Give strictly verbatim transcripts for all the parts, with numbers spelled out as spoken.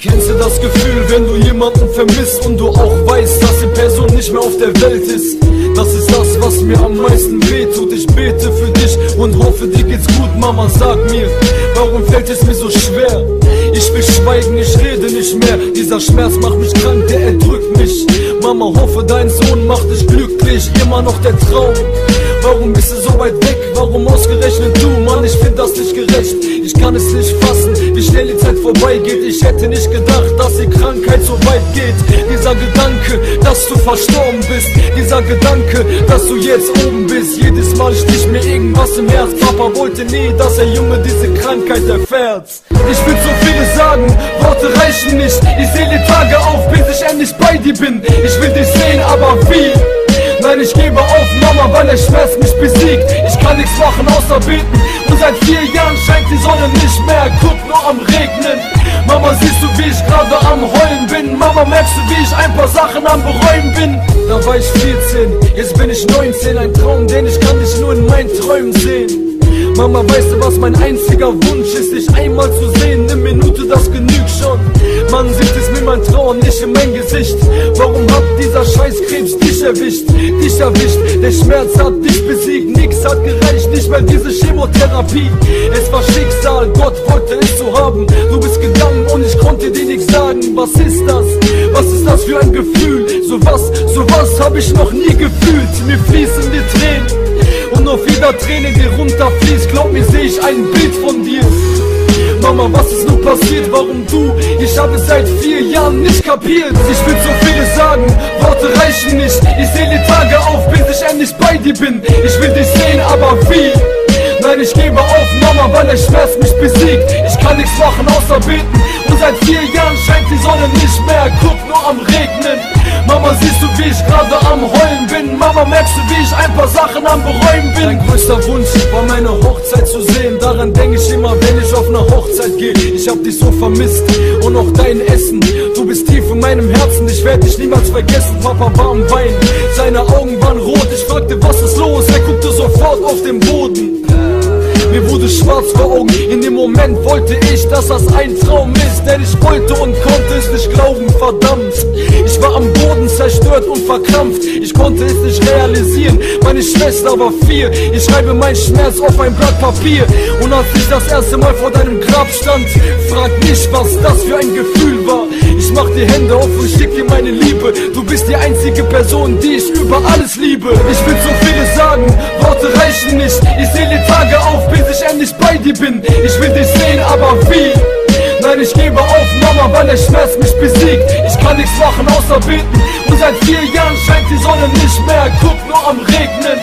Kennst du das Gefühl, wenn du jemanden vermisst und du auch weißt, dass die Person nicht mehr auf der Welt ist? Das ist das, was mir am meisten wehtut. Ich bete für dich und hoffe, dir geht's gut, Mama, sag mir, warum fällt es mir so schwer? Ich will schweigen, ich rede nicht mehr. Dieser Schmerz macht mich krank, der erdrückt mich. Mama, hoffe, dein Sohn macht dich glücklich. Immer noch der Traum. Warum bist du so weit weg? Warum ausgerechnet du? Mann, ich find das nicht gerecht. Ich kann es nicht fassen, wie schnell die Zeit vorbeigeht. Ich hätte nicht gedacht, dass die Krankheit so weit geht. Dieser Gedanke, dass du verstorben bist. Dieser Gedanke, dass du jetzt oben bist. Jedes Mal sticht mir irgendwas im Herz. Papa wollte nie, dass der Junge diese Krankheit erfährt. Ich will so vieles sagen, Worte reichen nicht. Ich seh die Tage auf, bis ich endlich bei dir bin. Ich will dich sehen, aber wie? Nein, ich gebe auf, Mama, weil der Schmerz mich besiegt. Ich kann nichts machen außer beten. Und seit vier Jahren scheint die Sonne nicht mehr. Guck nur am Regnen. Mama, siehst du, wie ich gerade am Heulen bin? Mama, merkst du, wie ich ein paar Sachen am Bereuen bin? Da war ich vierzehn, jetzt bin ich neunzehn. Ein Traum, den ich kann dich nur in meinen Träumen sehen. Mama, weißt du, was mein einziger Wunsch ist? Dich einmal zu sehen, eine Minute, das genügt schon. Man sieht es mir mein Trauern nicht in mein Gesicht. Warum hat dieser Scheißkrebs dich erwischt? Dich erwischt, der Schmerz hat dich besiegt. Nix hat gereicht, nicht mal diese Chemotherapie. Es war Schicksal, Gott wollte es so haben. Du bist gegangen und ich konnte dir nichts sagen. Was ist das? Was ist das für ein Gefühl? So was, so was hab ich noch nie gefühlt. Mir fließen die Tränen und auf jeder Träne, die runterfließt, glaub mir, seh ich ein Bild von dir. Mama, was ist nur passiert? Warum du? Ich hab es seit vier Jahren nicht kapiert. Ich will so vieles sagen, Worte reichen nicht. Ich seh die Tage auf, bis ich endlich bei dir bin. Ich will dich sehen, aber wie? Nein, ich gebe auf, Mama, weil der Schmerz mich besiegt. Ich kann nichts machen außer beten. Und seit vier Jahren scheint die Sonne nicht mehr. Guck nur am Regnen. Mama, siehst du, wie ich gerade am Heulen bin? Mama, merkst du, wie ich ein paar Sachen am Bereuen bin? Mein größter Wunsch war, meine Hochzeit zu sehen. Daran denk ich immer, wenn ich auf eine Hochzeit gehe. Ich hab dich so vermisst und auch dein Essen. Du bist tief in meinem Herzen, ich werd dich niemals vergessen. Papa war am Wein, seine Augen waren rot. Ich fragte, was ist los? Er guckte sofort auf den Boden. Mir wurde schwarz vor Augen, in dem Moment wollte ich, dass das ein Traum ist. Denn ich wollte und konnte es nicht glauben, verdammt. Ich war am Boden zerstört und verkrampft, ich konnte es nicht realisieren. Meine Schwester war vier, ich schreibe meinen Schmerz auf ein Blatt Papier. Und als ich das erste Mal vor deinem Grab stand, frag nicht, was das für ein Gefühl war. Ich mach die Hände auf und schick dir meine Liebe. Du bist die einzige Person, die ich über alles liebe. Ich will so vieles sagen, Worte reichen nicht. Ich seh die Tage auf, bis ich endlich bei dir bin. Ich will dich sehen, aber wie? Nein, ich gebe auf, Mama, weil der Schmerz mich besiegt. Ich kann nichts machen außer beten. Und seit vier Jahren scheint die Sonne nicht mehr. Guck nur am Regnen.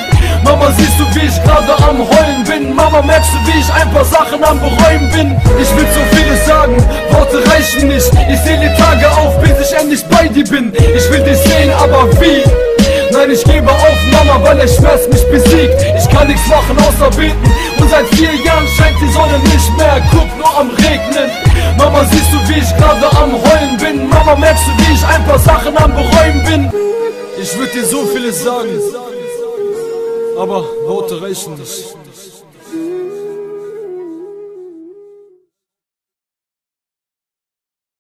Mama, siehst du, wie ich gerade am Heulen bin? Mama, merkst du, wie ich ein paar Sachen am Bereuen bin? Ich will so vieles sagen, Worte reichen nicht. Ich seh die Tage auf, bis ich endlich bei dir bin. Ich will dich sehen, aber wie? Nein, ich gebe auf, Mama, weil der Schmerz mich besiegt. Ich kann nichts machen außer beten. Und seit vier Jahren scheint die Sonne nicht mehr. Guck nur am Regnen. Mama, siehst du, wie ich gerade am Heulen bin? Mama, merkst du, wie ich ein paar Sachen am Bereuen bin? Ich würde dir so vieles sagen, aber Worte reichen nicht.